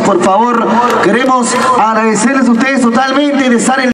por favor. Queremos agradecerles a ustedes totalmente de estar en